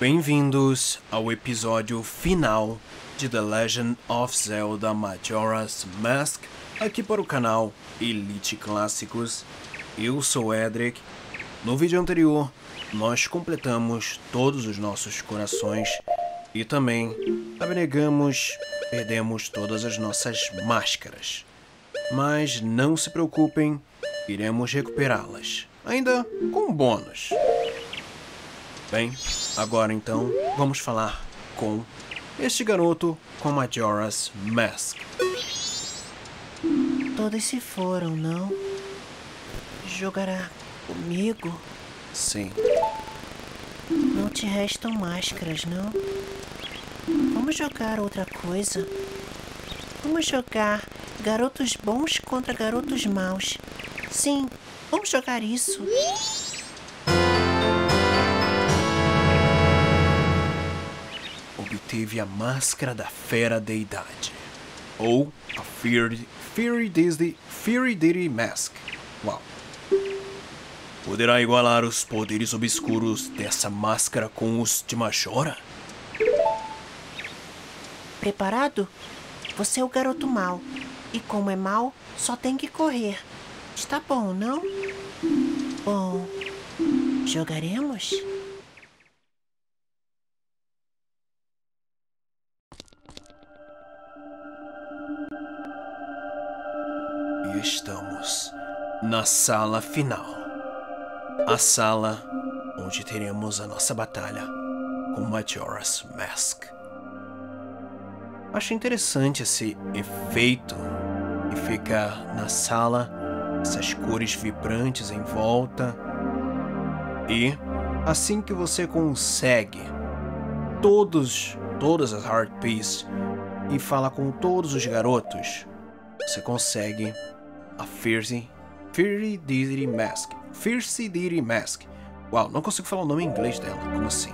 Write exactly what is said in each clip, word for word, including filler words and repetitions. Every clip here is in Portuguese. Bem-vindos ao episódio final de The Legend of Zelda Majora's Mask, aqui para o canal Elite Clássicos. Eu sou Edric. No vídeo anterior, nós completamos todos os nossos corações e também abnegamos, perdemos todas as nossas máscaras. Mas não se preocupem, iremos recuperá-las, ainda com bônus. Bem, agora então vamos falar com este garoto com Majora's Mask. Todos se foram, não? Jogará comigo? Sim. Não te restam máscaras, não? Vamos jogar outra coisa? Vamos jogar garotos bons contra garotos maus. Sim, vamos jogar isso. Obteve a máscara da fera deidade, ou a Fierce Deity Mask. Uau! Poderá igualar os poderes obscuros dessa máscara com os de Majora? Preparado? Você é o garoto mau, e como é mau, só tem que correr. Está bom, não? Bom, jogaremos? Estamos na sala final, a sala onde teremos a nossa batalha com Majora's Mask. Acho interessante esse efeito e ficar na sala, essas cores vibrantes em volta, e assim que você consegue todos, todas as Heart Pieces e fala com todos os garotos, você consegue a Fierce Deity Mask. Fierce Deity Mask. Uau, não consigo falar o nome em inglês dela. Como assim?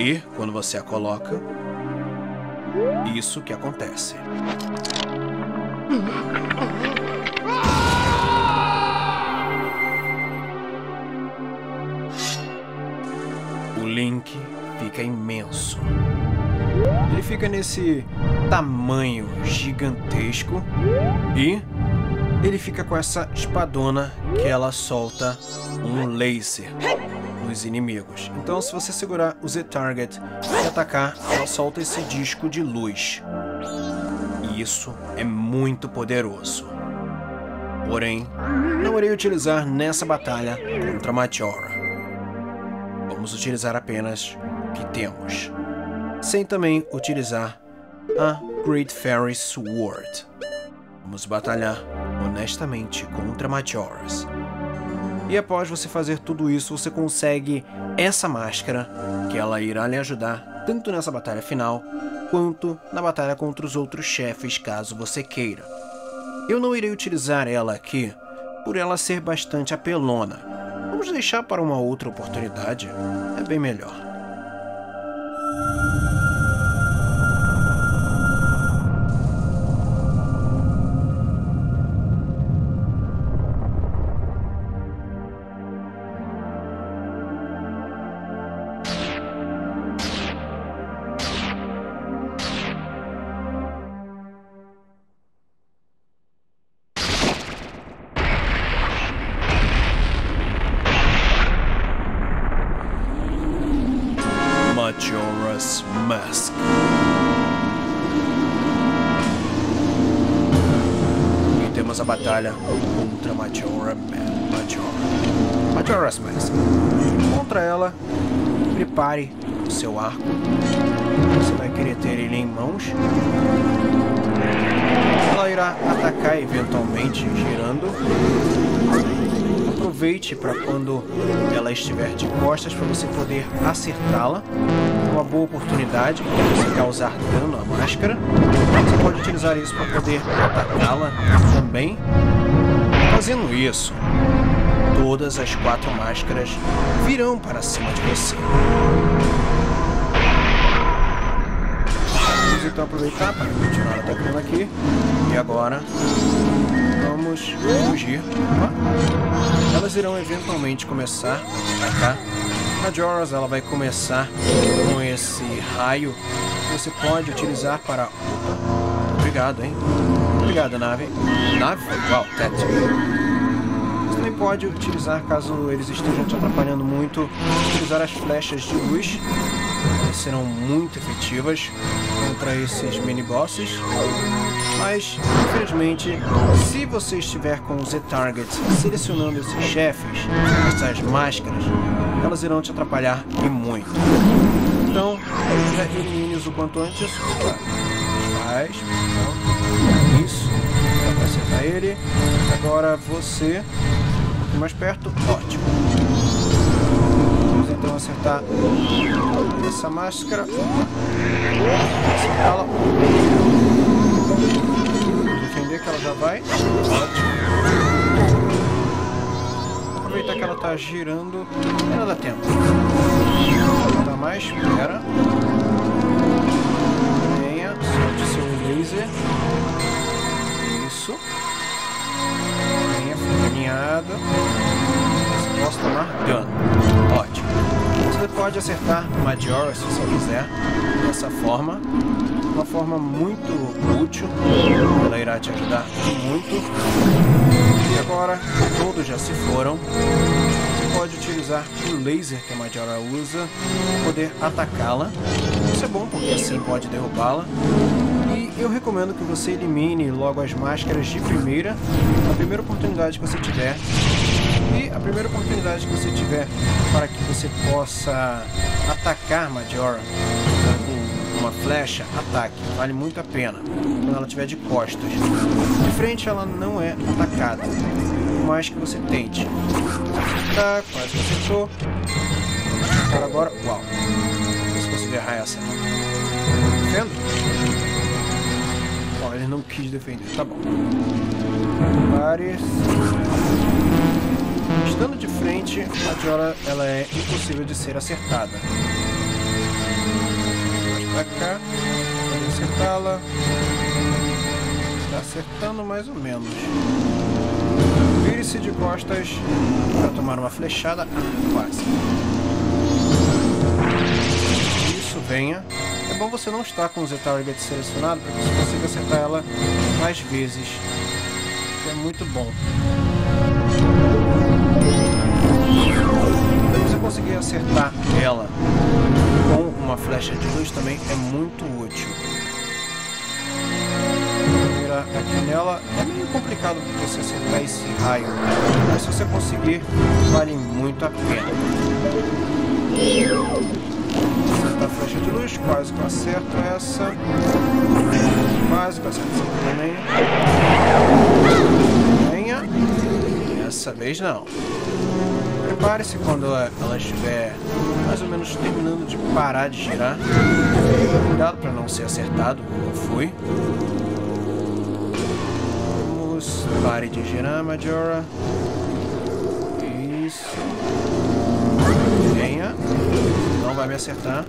E quando você a coloca, isso que acontece. O Link fica imenso. Ele fica nesse tamanho gigantesco e ele fica com essa espadona que ela solta um laser nos inimigos. Então, se você segurar o Z-Target e atacar, ela solta esse disco de luz. E isso é muito poderoso. Porém, não irei utilizar nessa batalha contra Majora. Vamos utilizar apenas o que temos, sem também utilizar a Great Fairy Sword. Vamos batalhar honestamente contra Majora's. E após você fazer tudo isso, você consegue essa máscara, que ela irá lhe ajudar tanto nessa batalha final, quanto na batalha contra os outros chefes, caso você queira. Eu não irei utilizar ela aqui, por ela ser bastante apelona. Vamos deixar para uma outra oportunidade, é bem melhor. Majora's Mask. E temos a batalha contra Majora, Majora, Majora's Mask. Contra ela, prepare o seu arco. Você vai querer ter ele em mãos. Ela irá atacar eventualmente, girando. Aproveite para quando ela estiver de costas para você poder acertá-la. Uma boa oportunidade para você causar dano à máscara. Você pode utilizar isso para poder atacá-la também. Fazendo isso, todas as quatro máscaras virão para cima de você. Vamos então aproveitar para continuar atacando aqui. E agora vamos fugir. Elas irão eventualmente começar a atacar Majora's, ela vai começar com esse raio que você pode utilizar para... Obrigado, hein? Obrigado, nave. Nave? Uau, Tatl. Pode utilizar, caso eles estejam te atrapalhando muito, utilizar as flechas de luz, elas serão muito efetivas contra esses mini-bosses, mas, infelizmente, se você estiver com os E-Targets selecionando esses chefes, essas máscaras, elas irão te atrapalhar e muito. Então, já elimine-os o quanto antes. Faz. Isso. Dá pra acertar ele. Agora você... mais perto, ótimo. Vamos então acertar essa máscara. Acertá-la. Defender que ela já vai. Ótimo. Aproveitar que ela está girando. Ainda dá tempo. Não dá mais. Espera. Venha. Solte seu laser. Isso. Você posso tomar dano. Ótimo. Você pode acertar Majora, se você quiser, dessa forma. Uma forma muito útil. Ela irá te ajudar muito. E agora, todos já se foram. Você pode utilizar o laser que a Majora usa para poder atacá-la. Isso é bom, porque assim pode derrubá-la. E eu recomendo que você elimine logo as máscaras de primeira, a primeira oportunidade que você tiver. E a primeira oportunidade que você tiver para que você possa atacar Majora com uma flecha, ataque. Vale muito a pena quando ela estiver de costas. De frente ela não é atacada, por mais que você tente. Tá, quase acertou. Agora, uau. Se conseguir errar essa. Tá vendo? Ele não quis defender, tá bom. Pares. Estando de frente, a Majora, ela é impossível de ser acertada. Vai pra cá, pode acertá-la. Tá acertando mais ou menos. Vire-se de costas para tomar uma flechada. Quase. Isso, venha. É bom você não estar com o Z-Target selecionado para que você consiga acertar ela mais vezes. É muito bom. Se você conseguir acertar ela com uma flecha de luz também é muito útil. Virar aqui nela é meio complicado você acertar esse raio, mas se você conseguir, vale muito a pena. A flecha de luz, quase que eu acerto essa. Quase que eu acerto essa também. Venha. Dessa vez não. Prepare-se quando ela, ela estiver mais ou menos terminando de parar de girar. Cuidado para não ser acertado, como eu fui. Vamos. Pare de girar, Majora. Isso. Venha. Não vai me acertar.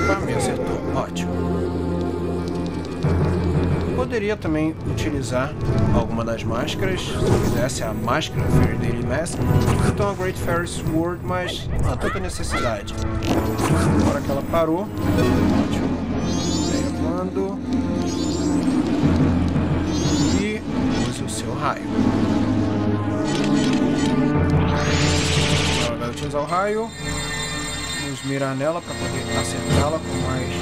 Opa, me acertou. Ótimo. Poderia também utilizar alguma das máscaras, se quisesse a máscara Fierce Deity Mask, então a Great Fairy Sword, mas não há tanta necessidade. Agora que ela parou, ótimo. Levando. E use o seu raio. Vai utilizar o raio. Vamos mirar nela para poder acertá-la com mais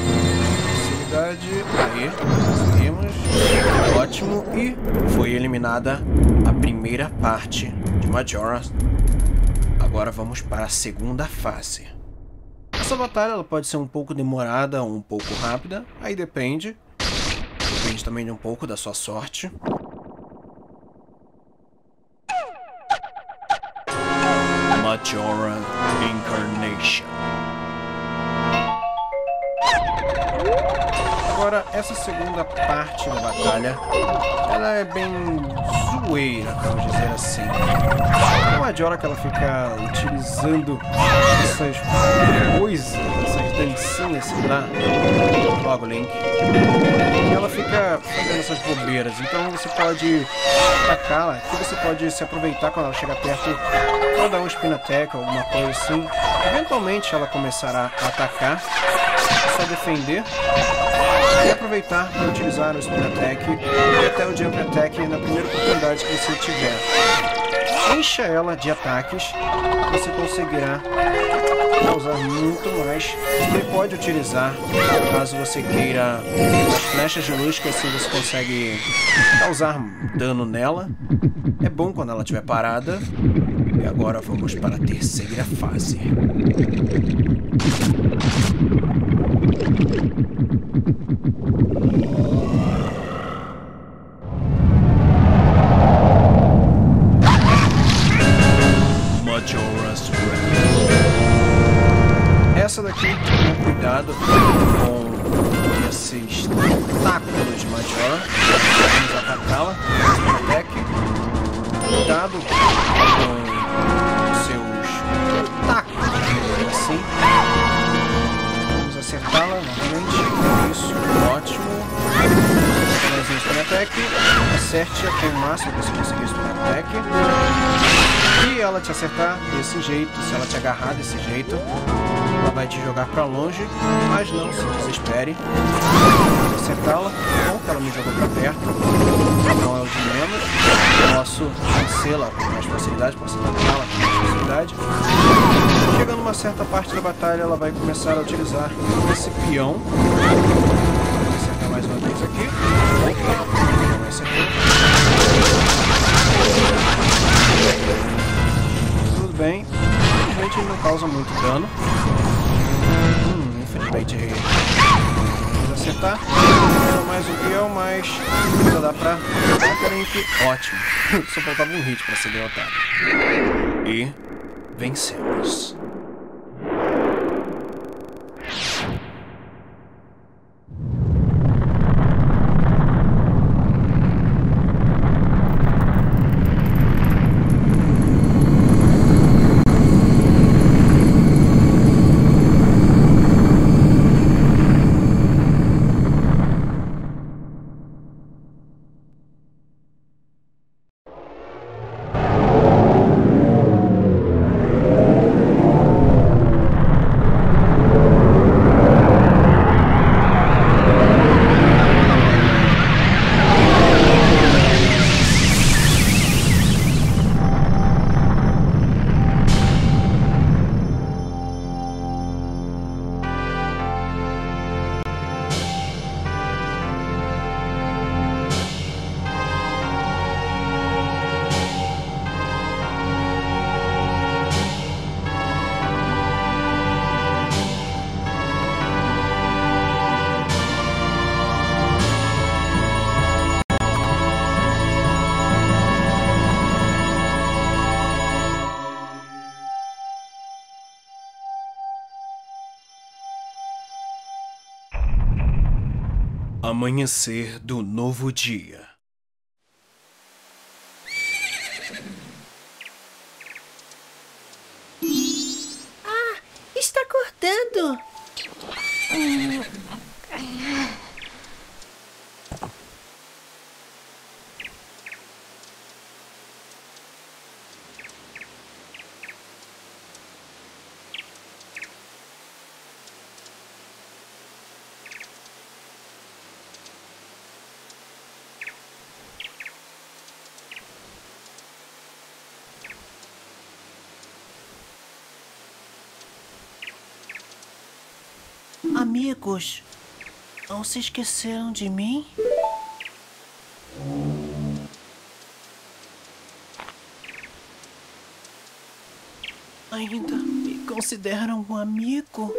facilidade. Aí, conseguimos. Ótimo. E foi eliminada a primeira parte de Majora. Agora vamos para a segunda fase. Essa batalha ela pode ser um pouco demorada ou um pouco rápida. Aí depende. Depende também de um pouco da sua sorte. Majora Incarnation. Agora, essa segunda parte da batalha, ela é bem zoeira, vamos dizer assim. A de hora que ela fica utilizando essas coisas, essas dancinhas pra logo Link, e ela fica fazendo essas bobeiras, então você pode atacá-la, que você pode se aproveitar quando ela chegar perto pra dar um espinateca, alguma coisa assim. Eventualmente ela começará a atacar, é só defender e aproveitar para utilizar o Spin Attack e até o Jump Attack na primeira oportunidade que você tiver. Encha ela de ataques, você conseguirá causar muito mais. Você pode utilizar, caso você queira, as flechas de luz, que assim você consegue causar dano nela. É bom quando ela estiver parada. E agora vamos para a terceira fase. Majora's Mask. Essa daqui, cuidado com esses tentáculos de Majora. Vamos atacá-la. Cuidado com seus tentáculos, assim. Vamos acertá-la na frente. Isso, ótimo. Mais um Spin Attack. Acerte até o máximo que você conseguir o Spin Attack. E ela te acertar desse jeito, se ela te agarrar desse jeito, ela vai te jogar pra longe, mas não se desespere. Vamos acertá-la. Bom que ela me jogou pra perto, não é o de menos. Posso vencê-la com mais facilidade, posso atacá-la com mais facilidade. Chegando a uma certa parte da batalha, ela vai começar a utilizar esse peão. Vou acertar mais uma vez aqui. Não acertou. Tudo bem. Infelizmente ele não causa muito dano. Hum, infelizmente vamos acertar. Mais um peão, mas já dá pra Link. Ótimo. Só faltava um hit pra ser derrotado. E vencemos. Amanhecer do novo dia. Ah, está acordando. Amigos, não se esqueceram de mim? Ainda me consideram um amigo?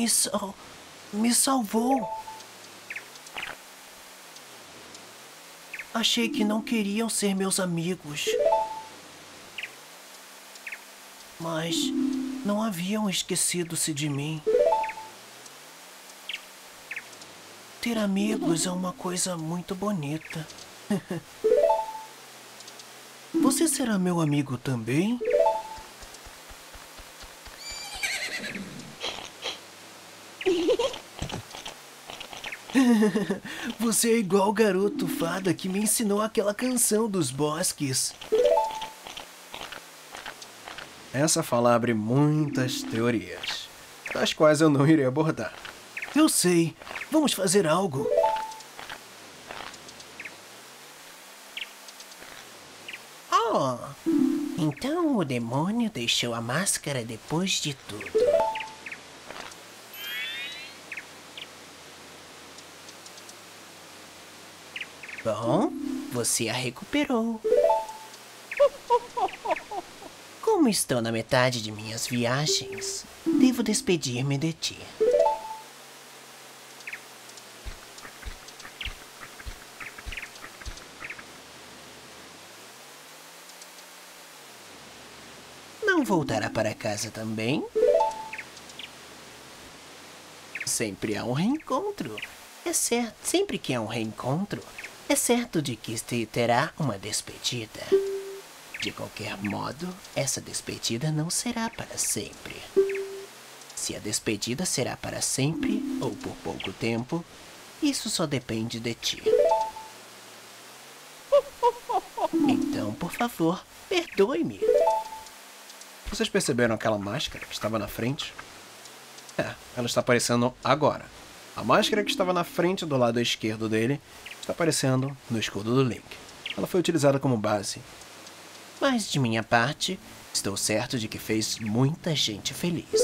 Me, sal... me salvou. Achei que não queriam ser meus amigos. Mas não haviam esquecido-se de mim. Ter amigos é uma coisa muito bonita. Você será meu amigo também? Você é igual o garoto fada que me ensinou aquela canção dos bosques. Essa fala abre muitas teorias, das quais eu não irei abordar. Eu sei. Vamos fazer algo. Oh, então o demônio deixou a máscara depois de tudo. Bom, você a recuperou. Como estou na metade de minhas viagens, devo despedir-me de ti. Não voltará para casa também? Sempre há um reencontro. É certo, sempre que há um reencontro, é certo de que se terá uma despedida. De qualquer modo, essa despedida não será para sempre. Se a despedida será para sempre, ou por pouco tempo, isso só depende de ti. Então, por favor, perdoe-me. Vocês perceberam aquela máscara que estava na frente? É, ela está aparecendo agora. A máscara que estava na frente do lado esquerdo dele está aparecendo no escudo do Link. Ela foi utilizada como base. Mas, de minha parte, estou certo de que fez muita gente feliz.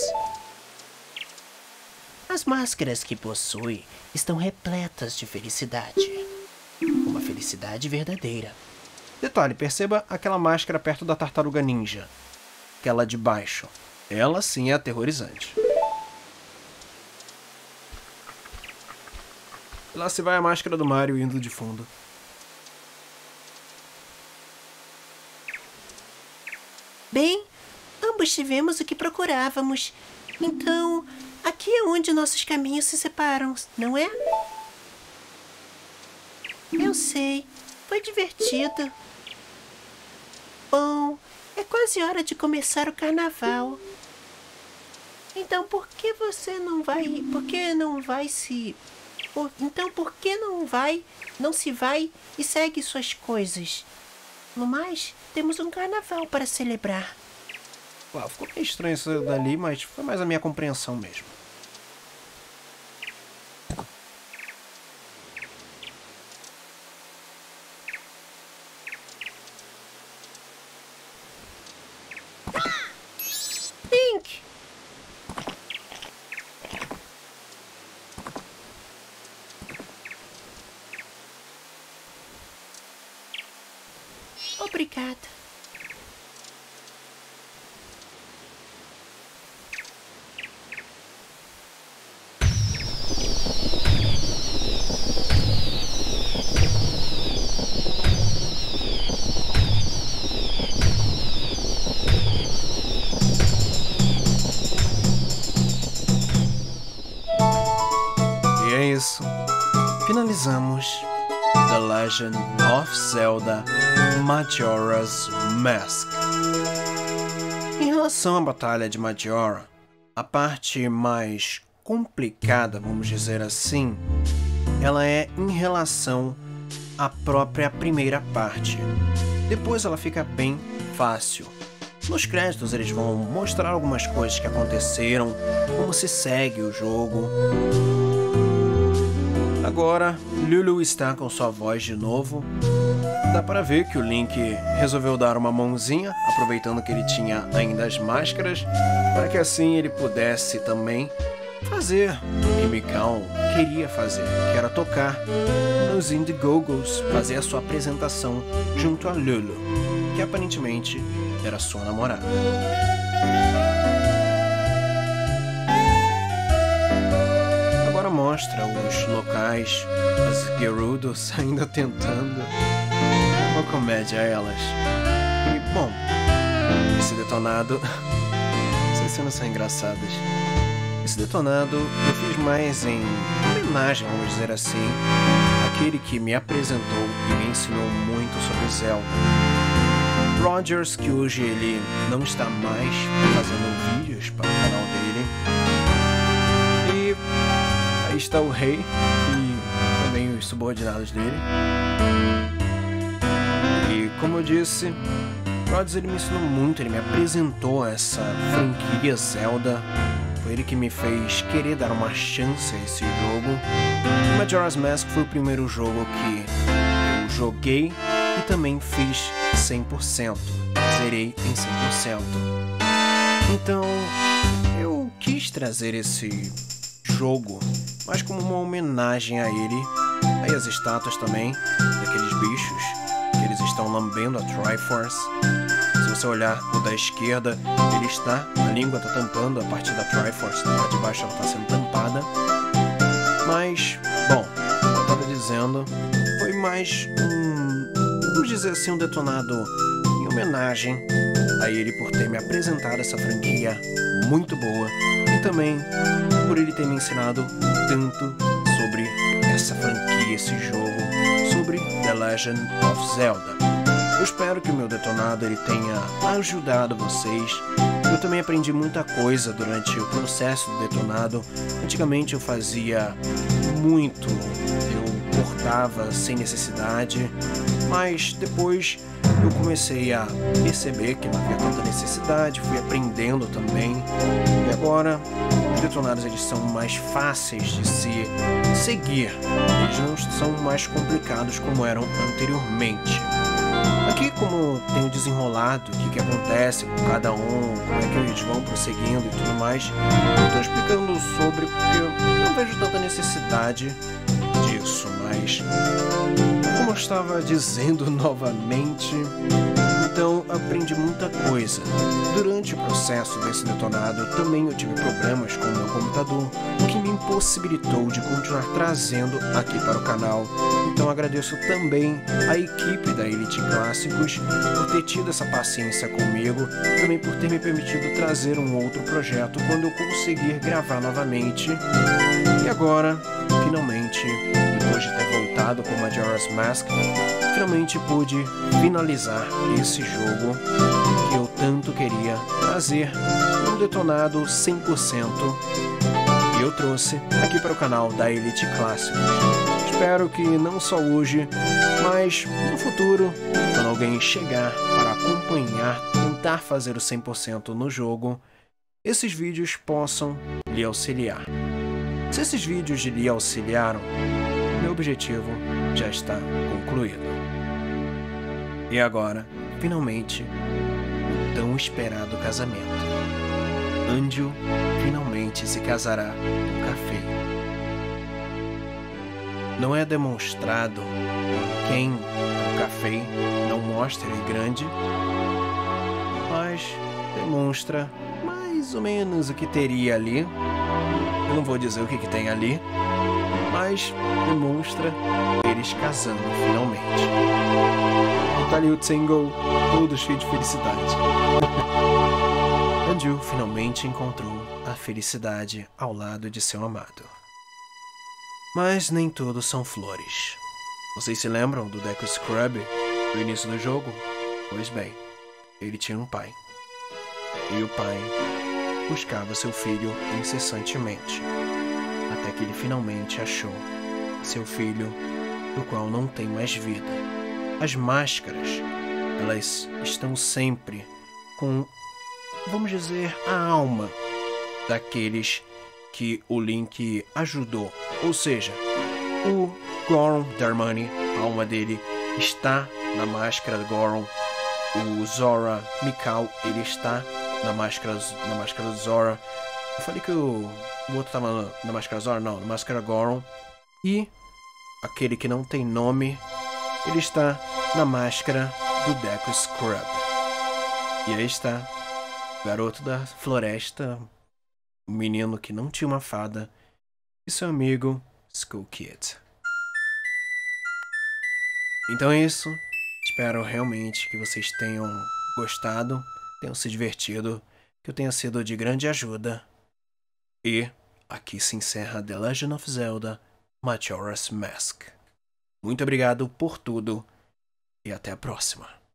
As máscaras que possui estão repletas de felicidade. Uma felicidade verdadeira. Detalhe, perceba aquela máscara perto da tartaruga ninja. Aquela de baixo. Ela sim é aterrorizante. Lá se vai a máscara do Mario indo de fundo. Bem, ambos tivemos o que procurávamos. Então, aqui é onde nossos caminhos se separam, não é? Eu sei. Foi divertido. Bom... é quase hora de começar o carnaval. Então por que você não vai... Por que não vai se... Por, então por que não vai... Não se vai e segue suas coisas? No mais, temos um carnaval para celebrar. Uau, ficou meio estranho isso dali, mas foi mais a minha compreensão mesmo. Obrigada. E é isso. Finalizamos The Legend of Zelda Majora's Mask. Em relação à batalha de Majora, a parte mais complicada, vamos dizer assim, ela é em relação à própria primeira parte. Depois ela fica bem fácil. Nos créditos eles vão mostrar algumas coisas que aconteceram, como se segue o jogo. Agora, Lulu está com sua voz de novo. Dá para ver que o Link resolveu dar uma mãozinha, aproveitando que ele tinha ainda as máscaras, para que assim ele pudesse também fazer o que Mikau queria fazer, que era tocar nos Indigogos, fazer a sua apresentação junto a Lulu, que aparentemente era sua namorada. mostra os locais, as Gerudos ainda tentando. Uma comédia elas. E bom, esse detonado. Essas cenas são engraçadas. Esse detonado eu fiz mais em homenagem, vamos dizer assim, àquele que me apresentou e me ensinou muito sobre Zelda. Rogers, que hoje ele não está mais fazendo vídeos para o canal dele. E aí está o rei e também os subordinados dele. E como eu disse, Rogers ele me ensinou muito, ele me apresentou essa franquia Zelda. Foi ele que me fez querer dar uma chance a esse jogo. Majora's Mask foi o primeiro jogo que eu joguei e também fiz cem por cento. Zerei em cem por cento. Então, eu quis trazer esse jogo, mas como uma homenagem a ele. Aí as estátuas também, daqueles bichos que eles estão lambendo a Triforce. Se você olhar o da esquerda, ele está, a língua está tampando a parte da Triforce, a de baixo ela está sendo tampada. Mas, bom, como eu estava dizendo, foi mais um, vamos dizer assim, um detonado em homenagem a ele por ter me apresentado essa franquia muito boa e também por ele ter me ensinado tanto sobre essa franquia, esse jogo, sobre The Legend of Zelda. Eu espero que o meu detonado ele tenha ajudado vocês. Eu também aprendi muita coisa durante o processo do detonado. Antigamente eu fazia muito, eu cortava sem necessidade, mas depois eu comecei a perceber que não havia tanta necessidade, fui aprendendo também. E agora os detonados eles são mais fáceis de se seguir, eles não são mais complicados como eram anteriormente. Aqui, como tenho desenrolado o que, que acontece com cada um, como é que eles vão prosseguindo e tudo mais, eu estou explicando sobre porque eu não vejo tanta necessidade disso, mas como eu estava dizendo novamente, então aprendi muita coisa. Durante o processo desse detonado, também eu tive problemas com o meu computador, o que me impossibilitou de continuar trazendo aqui para o canal. Então agradeço também a equipe da Elite Clássicos por ter tido essa paciência comigo, também por ter me permitido trazer um outro projeto quando eu conseguir gravar novamente. E agora, finalmente, depois de ter voltado com Majora's Mask, finalmente pude finalizar esse jogo que eu tanto queria trazer, um detonado cem por cento que eu trouxe aqui para o canal da Elite Clássicos. Espero que não só hoje, mas no futuro, quando alguém chegar para acompanhar, tentar fazer o cem por cento no jogo, esses vídeos possam lhe auxiliar. Se esses vídeos lhe auxiliaram, meu objetivo já está concluído. E agora, finalmente, o tão esperado casamento. Anju finalmente se casará no café. Não é demonstrado quem o café não mostra ele grande, mas demonstra mais ou menos o que teria ali. Eu não vou dizer o que, que tem ali, mas demonstra eles casando finalmente. Tá ali o single, todo cheio de felicidade. Anju finalmente encontrou a felicidade ao lado de seu amado. Mas nem tudo são flores. Vocês se lembram do Deku Scrub no início do jogo? Pois bem, ele tinha um pai. E o pai buscava seu filho incessantemente, até que ele finalmente achou seu filho, do qual não tem mais vida. As máscaras, elas estão sempre com, vamos dizer, a alma daqueles que o Link ajudou. Ou seja, o Goron Darmani, a alma dele, está na máscara do Goron. O Zora Mikau, ele está na máscara, na máscara do Zora. Eu falei que o, o outro estava na máscara Zora? Não, na máscara Goron. E aquele que não tem nome, ele está na máscara do Deku Scrub. E aí está o garoto da floresta, o menino que não tinha uma fada, e seu amigo Skull Kid. Então é isso. Espero realmente que vocês tenham gostado, tenham se divertido, que eu tenha sido de grande ajuda. E aqui se encerra The Legend of Zelda Majora's Mask. Muito obrigado por tudo e até a próxima.